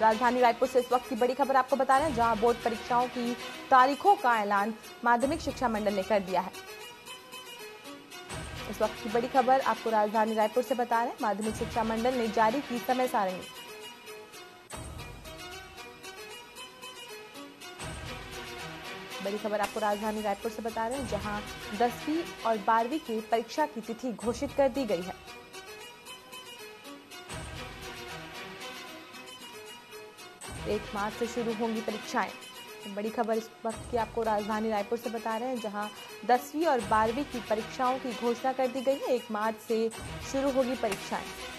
राजधानी रायपुर से इस वक्त की बड़ी खबर आपको बता रहे हैं, जहां बोर्ड परीक्षाओं की तारीखों का ऐलान माध्यमिक शिक्षा मंडल ने कर दिया है। इस वक्त की बड़ी खबर आपको राजधानी रायपुर से बता रहे हैं, माध्यमिक शिक्षा मंडल ने जारी की समय सारणी। बड़ी खबर आपको राजधानी रायपुर से बता रहे हैं, जहां 10वीं और 12वीं की परीक्षा की तिथि घोषित कर दी गई है। एक मार्च से शुरू होंगी परीक्षाएं। बड़ी खबर इस वक्त की आपको राजधानी रायपुर से बता रहे हैं, जहां 10वीं और 12वीं की परीक्षाओं की घोषणा कर दी गई है। 1 मार्च से शुरू होगी परीक्षाएं।